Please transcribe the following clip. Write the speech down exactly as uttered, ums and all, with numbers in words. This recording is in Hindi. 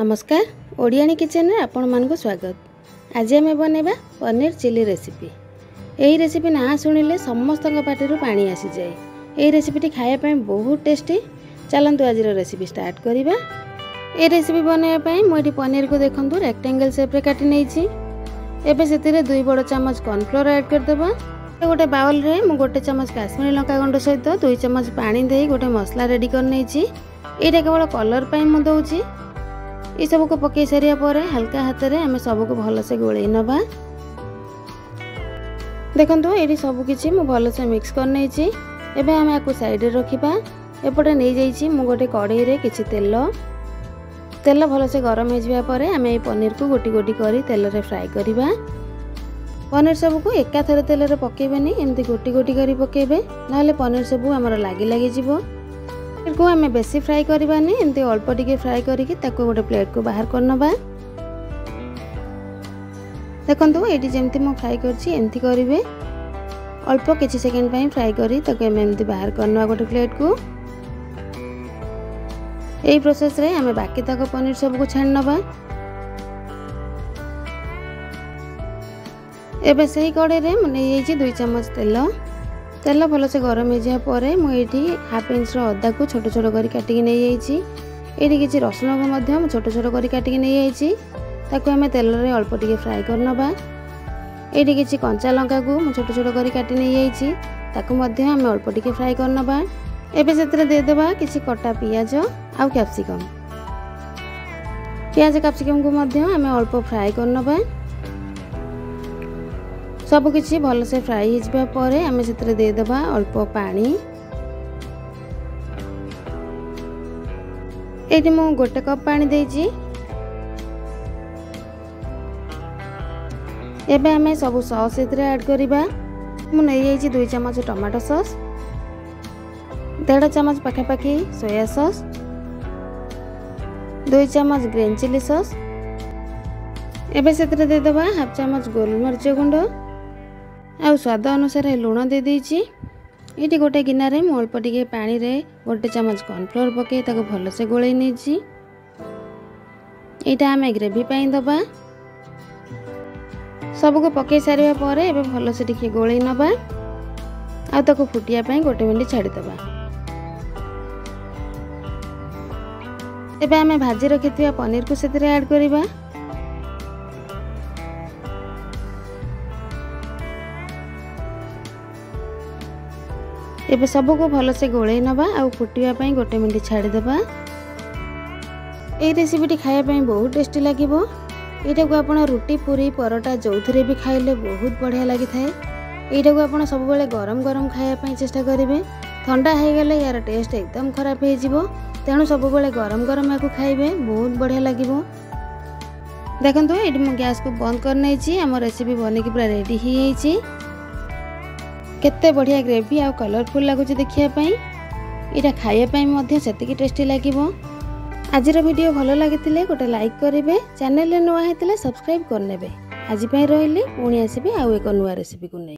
नमस्कार ओडियानी किचन रे आपण मानकु स्वागत। आज आम बनवा पनीर चिली रेसिपी। यही रेसिपी ना शुणिले समस्त पाटी पानी आसी जाए। यही रेसिपीटी खायापी बहुत टेस्टी। चलतु आज रेसिपी स्टार्ट करिबा। ए रेसिपी बनवाई मुझे पनीर को देखूँ रेक्टेंगल सेप्रे काटी नहीं। दुई बड़ चमच कॉर्नफ्लोर ऐड करदेबा। गोटे बाउल रे मु गोटे चमच काश्मीरी लंका गुंड सहित दुई चमच पानी दे गोटे मसला रेडी करने। केवल कलर पर मु दौची। ये सब को पकई सारापर हल्का हाथ में आम सबको भलसे गोल नवा। देखो ये सबकि भलसे मिक्स करने। आम आपको सैड रखा। एपटे नहीं जा गोटे कड़ई रे कि तेल तेल भलसे गरम होगा। आम ये पनीर को गोटी गोटी कर तेल रे फ्राए करवा। पनीर सब को एका थर तेल रे पकेबेनी, एमती गोटी गोटी कर पकेबे, नहले पनीर सब हमर लागी लागी जीवो। इरको हमें बेसी फ्राई करवानी, एमती अल्प टिके फ्राई करिके ताको गोटे प्लेट को बाहर करनबा। देखंतु एटी जेमती मो फ्राई करछि एमती करिवे। अल्प किछि सेकंड पई फ्राई करी ताको हमें एमती बाहर करनवा गोटे प्लेट को। एई प्रोसेस रे हमें बाकी ताको पनीर सब को छाननबा। एबे सही कड़े रे मुझे दुई चमच तेल तेल भलसे गरम होगा। मुझे हाफ इंच अदा को छोट छोट कर काटिकी नहीं जाइए। ये रसुण को छोट छोट कर काटिकी नहीं जाइए। आम तेल रे अल्प टिके फ्राए करनवा। ये किसी कंचा लंका को छोट छोट कर काटी नहीं जाइए। आम अल्प टिके फ्राए करनवा। एबे से देदेबा किसी कटा पियाज आउ कैप्सिकम। पियाज कैप्सिकम को आम अल्प फ्राए करनवा। सबकि भलसे फ्राई होगापर आम से देदेबा अल्प पानी। ये मु गोटे कप पानी देजी। एबे आम सब सस ऐड करवा। मुझे दुई चमच टमाटो सस, डेढ़ चमच पखापाखि सोया सस, दुई चमच ग्रीन चिली सस। एबे से देदेबा हाफ चमच गोलमरीच गुंड आ स्वाद अनुसार लुण दे देईची। ये गोटे गिनारे मु अल्प टिके पानी रे गोटे चमच कॉर्नफ्लोर पके ताको भलसे गोळे नेची। एटा आमे ग्रेवी पई दबा। सब को पके सारिया परे एबे भलसे टिके गोळे नबा। आ ताको फुटिया पई गोटे मिनिट छाडी दबा। एबे आमे भाजी रखिथिया पनीर को सेतरे ऐड करबा। एबे सबको भलसे गोले नवा आ फुटिया पई गोटे मिनिट छाड़ी दबा। ए रेसिपीटी खाया पई बहुत टेस्टी लागिबो। एटा को आपण रोटी पूरी परोटा जोथरे भी खाइले बहुत बढ़िया लागि थाए। एटा को आपण सब बेले गरम गरम खाया पई चेष्टा करिवे। ठंडा हे गेले यार टेस्ट एकदम खराब हे जिवो। तेनु सब बेले गरम गरम आकु खाइबे बहुत बढ़िया लागिबो। देखंतु एडी म गैस को बंद कर नै छी। हमर रेसिपी बने कि पूरा रेडी ही हे छी। केत्ते बढ़िया ग्रेवी आ कलरफुल लगुच देखिए। यहाँ खायापी से टेस्टी लगे। आज वीडियो भल लगी गोटे लाइक करेंगे। चैनल नुआ होता सब्सक्राइब करने। आज रही पुणी आसबि आउ एक नुआ रेसिपी को नहीं।